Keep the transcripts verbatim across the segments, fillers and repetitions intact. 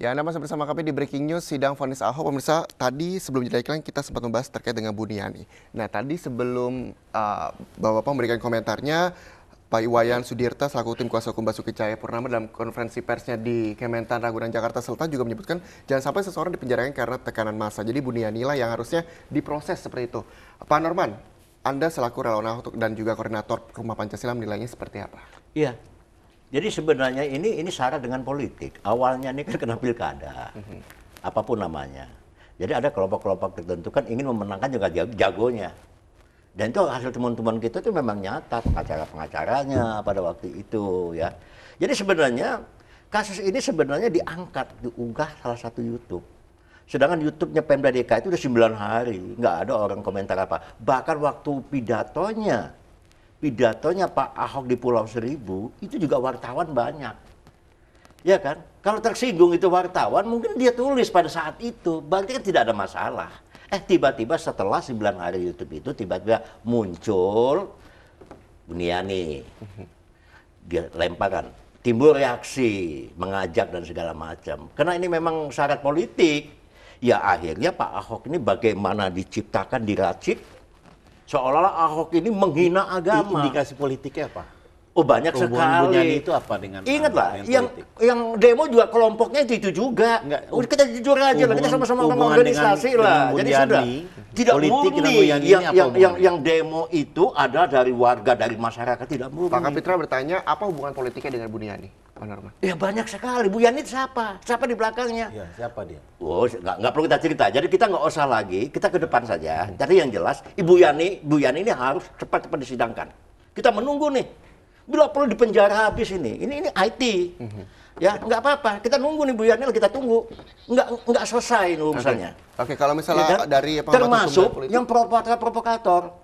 Ya, Anda masih bersama kami di Breaking News Sidang Vonis Ahok. Pemirsa, tadi sebelum jeda iklan kita sempat membahas terkait dengan Buni Yani. Nah, tadi sebelum uh, Bapak-Bapak memberikan komentarnya, Pak Iwayan Sudirta selaku tim kuasa hukum Basuki Tjahaja Purnama dalam konferensi persnya di Kementan Ragunan Jakarta Selatan juga menyebutkan jangan sampai seseorang dipenjarakan karena tekanan massa. Jadi Buni Yani lah yang harusnya diproses seperti itu. Pak Norman, Anda selaku relawan Ahok dan juga koordinator Rumah Pancasila menilainya seperti apa? Iya. Jadi sebenarnya ini ini syarat dengan politik. Awalnya ini kan kena pilkada, mm-hmm. apapun namanya. Jadi ada kelompok-kelompok tertentu kan ingin memenangkan juga jagonya. Dan itu hasil teman-teman kita itu memang nyata, pengacara-pengacaranya pada waktu itu ya. Jadi sebenarnya kasus ini sebenarnya diangkat, diunggah salah satu YouTube. Sedangkan YouTube-nya Pemda D K itu udah sembilan hari, nggak ada orang komentar apa. Bahkan waktu pidatonya, pidatonya Pak Ahok di Pulau Seribu, itu juga wartawan banyak. Ya kan? Kalau tersinggung itu wartawan, mungkin dia tulis pada saat itu. Berarti kan tidak ada masalah. Eh, tiba-tiba setelah sembilan hari YouTube itu, tiba-tiba muncul Buni Yani. Dia lemparan. Timbul reaksi, mengajak dan segala macam. Karena ini memang syarat politik. Ya akhirnya Pak Ahok ini bagaimana diciptakan, diracik, seolah-olah Ahok ini menghina agama. Indikasi politiknya apa? Oh banyak Rubuhan sekali. Itu apa dengan ingatlah yang politik? Yang demo juga kelompoknya itu juga. Enggak, udah kita jujur aja lah, kita sama-sama organisasi lah. Jadi sudah tidak politik murni. Yang, yang, yang, yang, yang demo itu ada dari warga, dari masyarakat, tidak murni. Pak Kapitra bertanya apa hubungan politiknya dengan Buni Yani? Ya banyak sekali. Bu Yani siapa? Siapa di belakangnya? Ya, siapa dia? Oh, nggak nggak perlu kita cerita. Jadi kita nggak usah lagi. Kita ke depan saja. Jadi yang jelas, Ibu Yani, Bu Yani ini harus cepat-cepat disidangkan. Kita menunggu nih. Bila perlu dipenjara habis ini. Ini ini I T. Mm-hmm. Ya nggak apa-apa. Kita nunggu nih Bu Yani, kita tunggu. Nggak nggak selesai nih urusannya. Oke, okay. okay, kalau misalnya ya, kan? Dari termasuk yang provokator-provokator.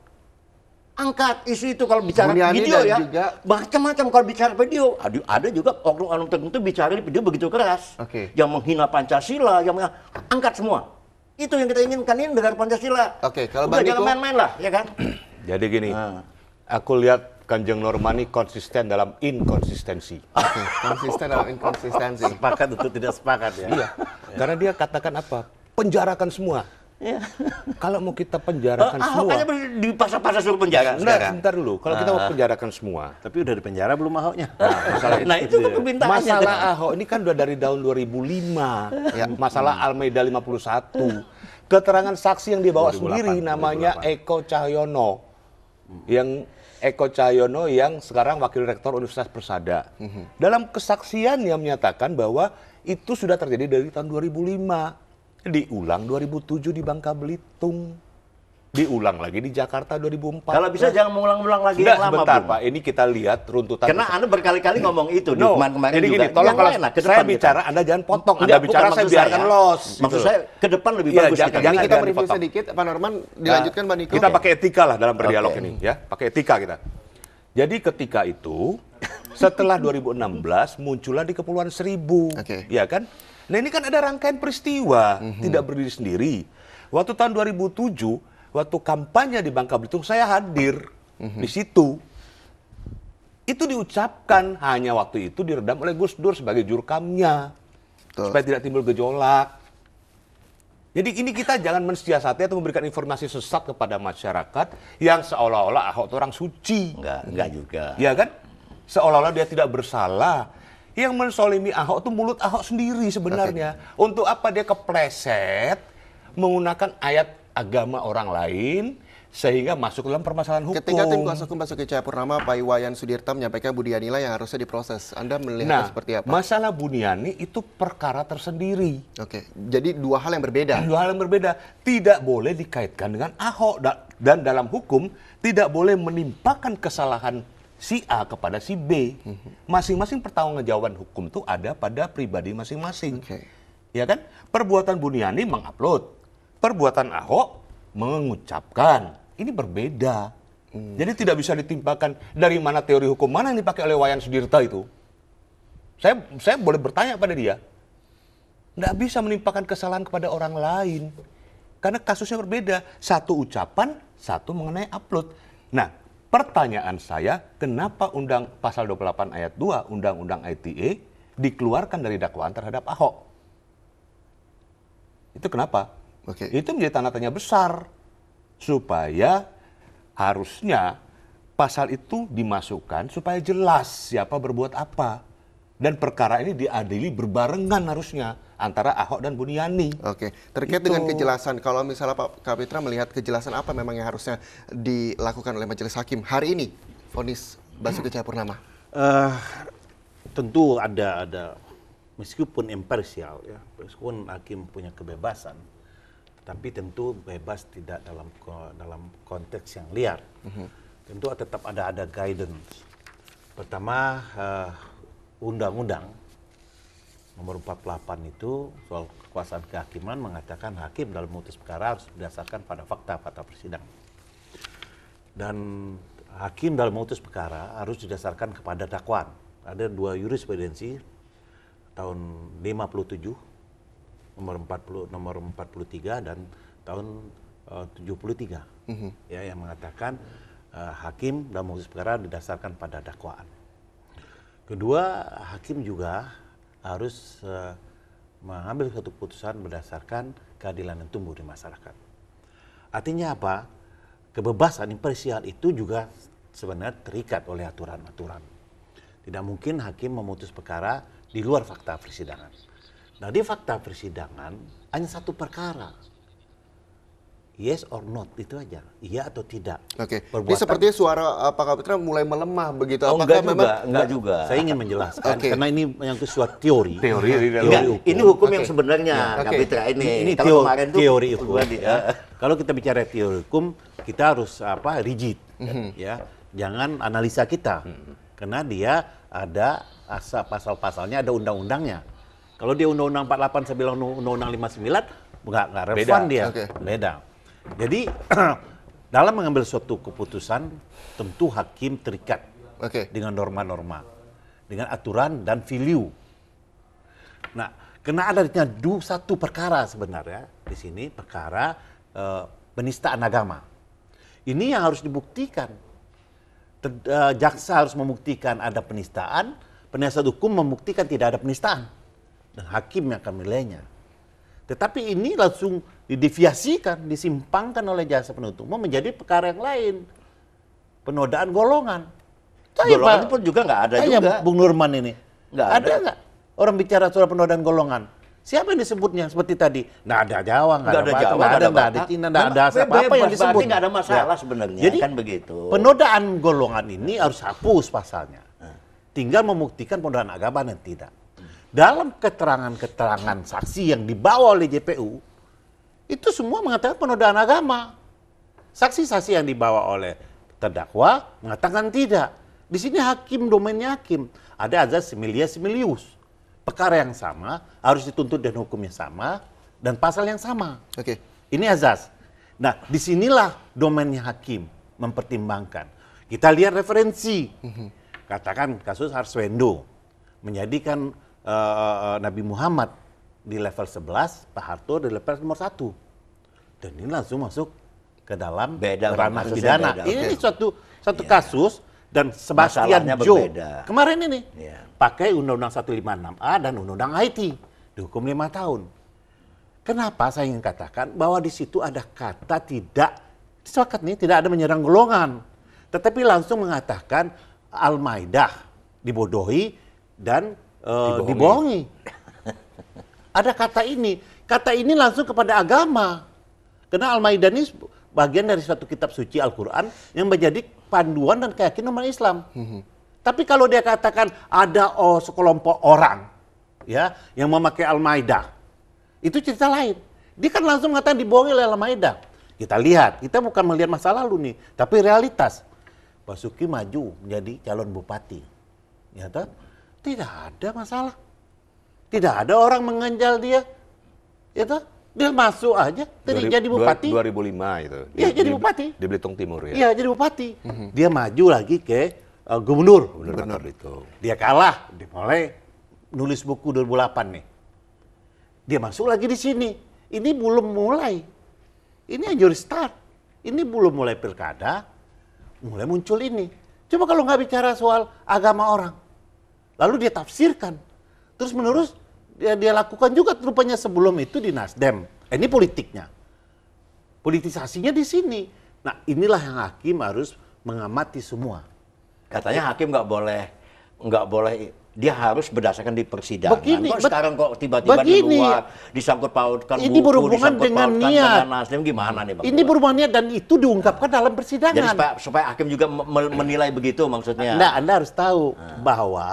Angkat isu itu kalau bicara video ya, macam-macam kalau bicara video. Aduh, ada juga oknum-oknum tertentu bicara di video begitu keras. Okay. Yang menghina Pancasila, yang menghina, angkat semua. Itu yang kita inginkan ini negara Pancasila. Oke, okay, kalau Bang Niko, jangan main-main lah, ya kan? Jadi gini, nah. Aku lihat Kanjeng Normani konsisten dalam inkonsistensi. Okay, konsisten dalam inkonsistensi. Sepakat itu tidak sepakat ya? Iya, karena dia katakan apa? Penjarakan semua. Ya. Kalau mau kita penjarakan Ahok semua, Ahok di pasar-pasar suruh penjara. Nah, sebentar dulu. Kalau kita mau penjarakan semua, tapi udah di penjara belum Ahoknya. Nah, masalah itu, nah, itu kan kebintangannya. Masalah Ahok ini kan udah dari tahun dua ribu lima. Ya, masalah Al Maidah lima puluh satu. Keterangan saksi yang dibawa dua ribu delapan, sendiri namanya dua ribu delapan. Eko Cahyono. Yang Eko Cahyono yang sekarang wakil rektor Universitas Persada. Mm-hmm. Dalam kesaksiannya menyatakan bahwa itu sudah terjadi dari tahun dua ribu lima. Diulang dua ribu tujuh di Bangka Belitung, diulang lagi di Jakarta dua ribu empat. Kalau bisa jangan mengulang-ulang lagi yang lama, sebentar, Pak. Ini kita lihat runtutan. Karena Anda berkali-kali ngomong itu no. Di kemarin jadi juga. Gini, tolong kalau saya bicara kita. Anda jangan potong. Anda Nggak, bicara saya biarkan saya. Los. Maksud saya ke depan lebih ya, bagus. Jangan, jangan kita mereview sedikit, Pak Norman. Dilanjutkan, Pak Niko. Kita pakai etika lah dalam berdialog okay. ini, ya. Pakai etika kita. Jadi ketika itu, setelah dua ribu enam belas muncullah di Kepulauan Seribu, okay. ya kan? Nah ini kan ada rangkaian peristiwa, mm-hmm. tidak berdiri sendiri. Waktu tahun dua ribu tujuh, waktu kampanye di Bangka Belitung, saya hadir mm-hmm. di situ. Itu diucapkan, hanya waktu itu diredam oleh Gus Dur sebagai jurukamnya. Tuh. Supaya tidak timbul gejolak. Jadi ini kita jangan mensiasati atau memberikan informasi sesat kepada masyarakat yang seolah-olah Ahok itu orang suci. Enggak, enggak juga. Iya kan? Seolah-olah dia tidak bersalah. Yang mensolimi Ahok itu mulut Ahok sendiri sebenarnya. Okay. Untuk apa dia kepleset menggunakan ayat agama orang lain sehingga masuk dalam permasalahan hukum. Ketika tim kuasa hukum Basuki Tjahaja Purnama, Pak Iwayan Sudirta menyampaikan Buni Yani yang harusnya diproses. Anda melihatnya nah, seperti apa? Masalah Buni Yani itu perkara tersendiri. Oke. Okay. Jadi dua hal yang berbeda. Dua hal yang berbeda. Tidak boleh dikaitkan dengan Ahok dan dalam hukum tidak boleh menimpakan kesalahan si A kepada si B. Masing-masing pertanggungjawaban hukum itu ada pada pribadi masing-masing. Okay. Ya kan? Perbuatan Buni Yani mengupload, perbuatan Ahok mengucapkan. Ini berbeda. Hmm. Jadi tidak bisa ditimpakan dari mana teori hukum mana yang dipakai oleh Iwayan Sudirta itu. Saya saya boleh bertanya pada dia. Nggak bisa menimpakan kesalahan kepada orang lain. Karena kasusnya berbeda. Satu ucapan, satu mengenai upload. Nah, pertanyaan saya, kenapa undang pasal dua puluh delapan ayat dua Undang-Undang I T E dikeluarkan dari dakwaan terhadap Ahok? Itu kenapa? Okay. Itu menjadi tanda tanya besar. Supaya harusnya pasal itu dimasukkan supaya jelas siapa berbuat apa. Dan perkara ini diadili berbarengan harusnya antara Ahok dan Buni Yani. Oke, terkait itu. Dengan kejelasan, kalau misalnya Pak Kapitra melihat kejelasan apa memang yang harusnya dilakukan oleh Majelis Hakim hari ini, vonis Basuki Cahayapurnama? Uh, tentu ada ada, meskipun imparsial ya, meskipun hakim punya kebebasan, tapi tentu bebas tidak dalam dalam konteks yang liar. Uh-huh. Tentu tetap ada ada guidance. Pertama. Uh, Undang-undang nomor empat puluh delapan itu soal kekuasaan kehakiman mengatakan hakim dalam memutus perkara harus berdasarkan pada fakta-fakta persidangan. Dan hakim dalam memutus perkara harus didasarkan kepada dakwaan. Ada dua jurisprudensi tahun lima puluh tujuh, nomor empat puluh, nomor empat puluh tiga dan tahun uh, tujuh puluh tiga. Mm-hmm. Ya, yang mengatakan uh, hakim dalam memutus perkara didasarkan pada dakwaan. Kedua, hakim juga harus uh, mengambil satu keputusan berdasarkan keadilan yang tumbuh di masyarakat. Artinya apa? Kebebasan imparsial itu juga sebenarnya terikat oleh aturan-aturan. Tidak mungkin hakim memutus perkara di luar fakta persidangan. Nah, di fakta persidangan hanya satu perkara. Yes or not, itu aja. Iya atau tidak. Oke. Okay. Ini sepertinya suara Pak Kapitra mulai melemah begitu. Oh, apakah enggak juga, memang... enggak juga. Saya ingin menjelaskan, okay. Karena ini yang sesuatu teori. Teori, teori, teori hukum. Ini hukum okay. Yang sebenarnya, okay. Kapitra. Ini, ini kalau teori, itu, teori hukum. Ya. Kalau kita bicara teori hukum, kita harus apa rigid. Mm-hmm. Ya. Jangan analisa kita. Mm-hmm. Karena dia ada asal pasal-pasalnya, ada undang-undangnya. Kalau dia undang-undang empat puluh delapan, saya bilang undang-undang lima puluh sembilan, enggak, enggak relevan dia. Okay. Beda. Jadi dalam mengambil suatu keputusan tentu hakim terikat okay. Dengan norma-norma, dengan aturan dan value. Nah, karena adanya satu perkara sebenarnya di sini perkara e, penistaan agama. Ini yang harus dibuktikan. Ter, e, jaksa harus membuktikan ada penistaan, penasihat hukum membuktikan tidak ada penistaan, dan hakim yang akan menilainya. Tetapi ini langsung dideviasikan, disimpangkan oleh jasa penuntut umum menjadi perkara yang lain. Penodaan golongan. Saya golongan Pak, pun juga nggak ada juga. Bung Nurman ini. Nggak ada nggak? Orang bicara soal penodaan golongan. Siapa yang disebutnya seperti tadi? Nggak ada Jawa, nggak ada Batak, nggak ada Cina, nggak ada apa-apa yang disebut. Berarti nggak ada masalah ya. Sebenarnya, jadi, kan begitu. Penodaan golongan ini harus hapus pasalnya. Hmm. Tinggal membuktikan penodaan agama dan tidak. Dalam keterangan-keterangan saksi yang dibawa oleh J P U, itu semua mengatakan penodaan agama. Saksi-saksi yang dibawa oleh terdakwa mengatakan tidak. Di sini hakim, domainnya hakim. Ada azas similia similius. Perkara yang sama, harus dituntut dan hukumnya sama, dan pasal yang sama. Oke. Ini azas. Nah, disinilah domainnya hakim mempertimbangkan. Kita lihat referensi. Katakan kasus Harswendo menjadikan Uh, Nabi Muhammad di level sebelas, Pak Harto di level nomor satu. Dan ini langsung masuk ke dalam ranah pidana. Beda, ini okay. suatu, satu yeah. kasus dan Sebastian Joe kemarin ini yeah. pakai Undang-Undang seratus lima puluh enam A dan Undang-Undang Haiti dihukum lima tahun. Kenapa saya ingin katakan bahwa di situ ada kata tidak, sepakat nih tidak ada menyerang golongan, tetapi langsung mengatakan Al Maidah dibodohi dan Uh, dibohongi. dibohongi. Ada kata ini, kata ini langsung kepada agama. Karena Al-Maidah ini bagian dari suatu kitab suci Al-Quran yang menjadi panduan dan keyakinan umat Islam. Mm-hmm. Tapi kalau dia katakan ada oh, sekelompok orang ya yang memakai Al-Maidah, itu cerita lain. Dia kan langsung mengatakan dibohongi oleh Al-Maidah. Kita lihat, kita bukan melihat masa lalu nih, tapi realitas. Basuki maju menjadi calon bupati. Ya toh? Tidak ada masalah. Tidak ada orang menganjal dia. Itu dia masuk aja, jadi jadi bupati. dua ribu lima itu. Iya, jadi bupati. Di Belitung Timur ya. Iya, jadi bupati. Mm-hmm. Dia maju lagi ke uh, gubernur. Gubernur itu. Dia kalah, dia mulai nulis buku dua ribu delapan nih. Dia masuk lagi di sini. Ini belum mulai. Ini yang start. Ini belum mulai pilkada, mulai muncul ini. Coba kalau nggak bicara soal agama orang. Lalu dia tafsirkan, terus menerus dia, dia lakukan juga rupanya sebelum itu di Nasdem. Eh, ini politiknya. Politisasinya di sini. Nah, inilah yang hakim harus mengamati semua. Katanya hakim nggak boleh, nggak boleh, dia harus berdasarkan di persidangan. Begini, kok sekarang kok tiba-tiba di luar disangkut pautkan ini buku, berhubungan dengan niat dengan Nasdem, gimana nih Bang? Ini berhubungan niat dan itu diungkapkan dalam persidangan. Jadi supaya, supaya hakim juga menilai begitu maksudnya. Anda, anda harus tahu hmm. bahwa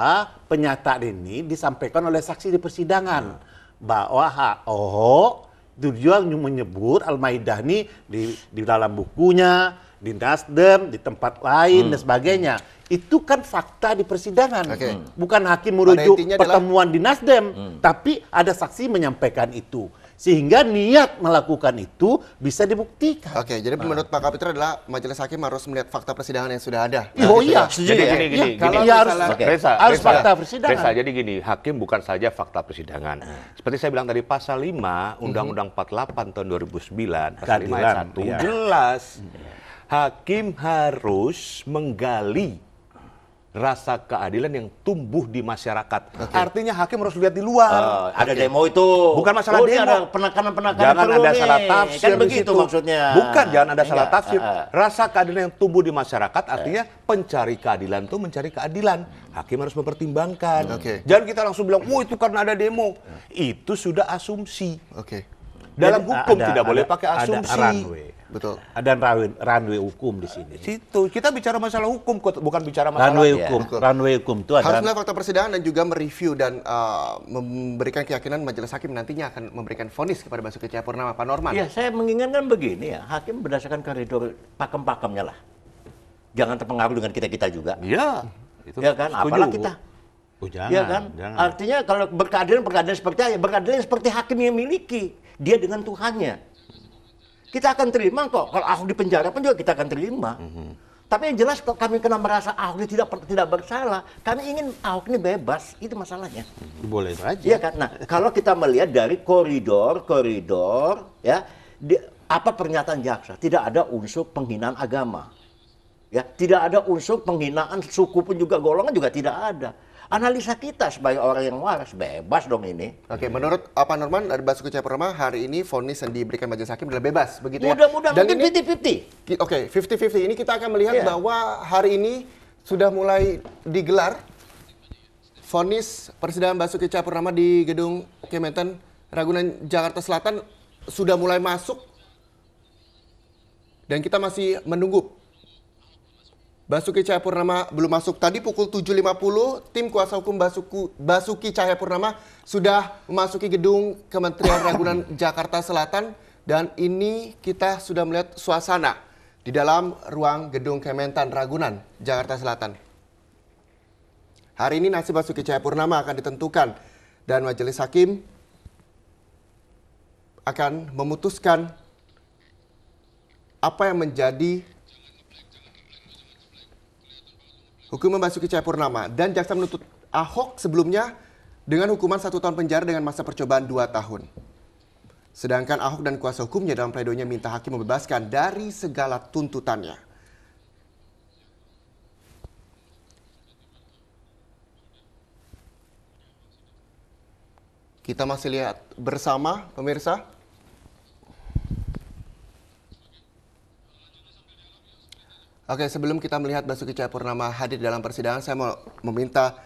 penyataan ini disampaikan oleh saksi di persidangan hmm. bahwa Ahok dia menyebut Al Maidah ini di, di dalam bukunya, di Nasdem, di tempat lain hmm. dan sebagainya. Itu kan fakta di persidangan. Okay. Bukan hakim merujuk pertemuan adalah di Nasdem, hmm. tapi ada saksi menyampaikan itu. Sehingga niat melakukan itu bisa dibuktikan. Oke, okay, jadi menurut Pak Kapitra adalah majelis hakim harus melihat fakta persidangan yang sudah ada. Oh iya, jadi gini, gini, ya, gini. Ya, harus, okay. Reza, harus Reza, fakta persidangan. Reza, jadi gini, hakim bukan saja fakta persidangan. Seperti saya bilang tadi, pasal lima Undang-Undang empat puluh delapan tahun dua ribu sembilan, pasal lima ayat satu, ya. Jelas. Hakim harus menggali rasa keadilan yang tumbuh di masyarakat. Okay. Artinya hakim harus lihat di luar. Uh, ada okay. demo itu. Bukan masalah oh, demo. Ada penekanan-penekanan. Jangan ada nih. salah tafsir. Kan begitu maksudnya. Bukan, jangan ada Enggak. salah tafsir. Rasa keadilan yang tumbuh di masyarakat artinya pencari keadilan itu mencari keadilan. Hakim harus mempertimbangkan. Okay. Jangan kita langsung bilang, wah itu karena ada demo. Itu sudah asumsi. Oke. Okay. Dalam Jadi, hukum ada, tidak ada, boleh pakai asumsi. Ada runway. Betul. Ada runway, runway hukum di sini. Situ kita bicara masalah hukum, bukan bicara masalah runway hukum. Ya. Runway hukum itu ada. Harus melihat fakta persidangan dan juga mereview dan uh, memberikan keyakinan majelis hakim nantinya akan memberikan vonis kepada Basuki Tjahaja Purnama, Pak Norman. Ya, saya menginginkan begini ya, hakim berdasarkan koridor pakem-pakemnya lah. Jangan terpengaruh dengan kita-kita juga. Iya. Itu ya kan, setuju. Apalah kita. Oh, jangan, ya kan? Jangan. Artinya kalau berkeadilan, berkeadilan seperti apa? Berkeadilan seperti hakim yang miliki dia dengan Tuhannya. Kita akan terima kok, kalau Ahok di penjara pun juga kita akan terima. Mm-hmm. Tapi yang jelas kalau kami kena merasa Ahok ini tidak tidak bersalah, kami ingin Ahok ini bebas, itu masalahnya. Boleh saja. Iya kan? Nah, kalau kita melihat dari koridor-koridor, ya, di, apa pernyataan jaksa? Tidak ada unsur penghinaan agama. Ya, tidak ada unsur penghinaan suku pun juga, golongan juga tidak ada. Analisa kita sebagai orang yang waras, bebas dong ini. Oke, menurut Pak Norman, Basuki Tjahaja Purnama hari ini vonis yang diberikan majelis hakim adalah bebas, begitu ya? Mudah-mudahan mungkin fifty fifty. Oke, fifty fifty. Ini kita akan melihat yeah. bahwa hari ini sudah mulai digelar vonis persidangan Basuki Tjahaja Purnama di gedung Kementan Ragunan, Jakarta Selatan sudah mulai masuk. Dan kita masih menunggu. Basuki Tjahaja Purnama belum masuk. Tadi pukul tujuh lima puluh, tim kuasa hukum Basuki, Basuki Tjahaja Purnama sudah memasuki gedung Kementerian Ragunan Jakarta Selatan. Dan ini kita sudah melihat suasana di dalam ruang gedung Kementan Ragunan Jakarta Selatan. Hari ini nasib Basuki Tjahaja Purnama akan ditentukan. Dan majelis hakim akan memutuskan apa yang menjadi hukuman Basuki Tjahaja Purnama. Dan jaksa menuntut Ahok sebelumnya dengan hukuman satu tahun penjara dengan masa percobaan dua tahun. Sedangkan Ahok dan kuasa hukumnya dalam pledoinya minta hakim membebaskan dari segala tuntutannya. Kita masih lihat bersama pemirsa. Oke, sebelum kita melihat Basuki Tjahaja Purnama hadir dalam persidangan, saya mau meminta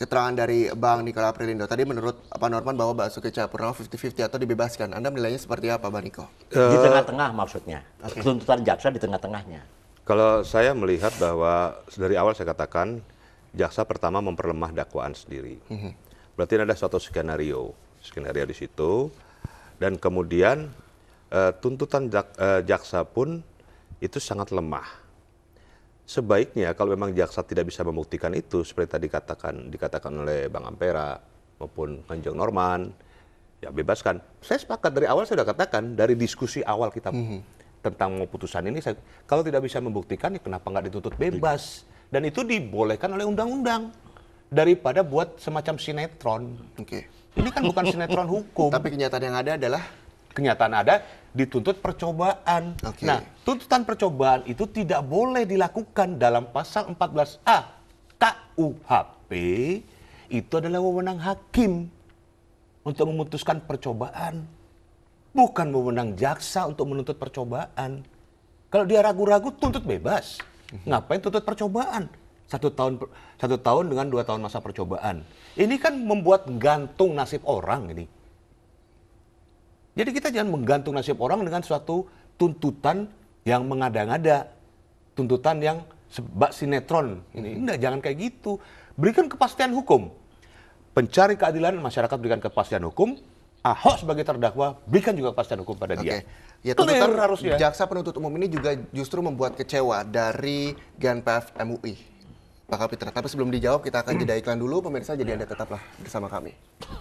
keterangan dari Bang Nicholay Aprilindo. Tadi menurut Pak Norman bahwa Basuki Tjahaja Purnama fifty fifty atau dibebaskan. Anda menilainya seperti apa, Bang Niko? Uh, di tengah-tengah maksudnya. Okay. Tuntutan jaksa di tengah-tengahnya. Kalau saya melihat bahwa dari awal saya katakan jaksa pertama memperlemah dakwaan sendiri. Mm-hmm. Berarti ada suatu skenario. Skenario di situ. Dan kemudian uh, tuntutan jak, uh, jaksa pun itu sangat lemah. Sebaiknya kalau memang jaksa tidak bisa membuktikan itu seperti tadi dikatakan dikatakan oleh Bang Ampera maupun Kanjeng Norman, ya bebaskan. Saya sepakat dari awal saya sudah katakan dari diskusi awal kita mm-hmm. tentang mau putusan ini, saya, kalau tidak bisa membuktikan ya kenapa nggak dituntut bebas? Dan itu dibolehkan oleh undang-undang daripada buat semacam sinetron. Oke. Okay. Ini kan bukan sinetron hukum. Tapi kenyataan yang ada adalah kenyataan ada dituntut percobaan. Okay. Nah, tuntutan percobaan itu tidak boleh dilakukan dalam pasal empat belas A K U H P. Itu adalah wewenang hakim untuk memutuskan percobaan. bukan memenang jaksa untuk menuntut percobaan. Kalau dia ragu-ragu, tuntut bebas. Ngapain tuntut percobaan? Satu tahun, satu tahun dengan dua tahun masa percobaan. Ini kan membuat gantung nasib orang ini. Jadi kita jangan menggantung nasib orang dengan suatu tuntutan yang mengada-ngada. Tuntutan yang sebab sinetron. Ini enggak, jangan kayak gitu. Berikan kepastian hukum. Pencari keadilan, masyarakat berikan kepastian hukum. Ahok sebagai terdakwa, berikan juga kepastian hukum pada okay. dia. Ya, tuntutan harusnya. Jaksa penuntut umum ini juga justru membuat kecewa dari G N P F M U I. Pak Kapitra, tapi sebelum dijawab kita akan jeda iklan dulu. Pemirsa, jadi Anda tetaplah bersama kami.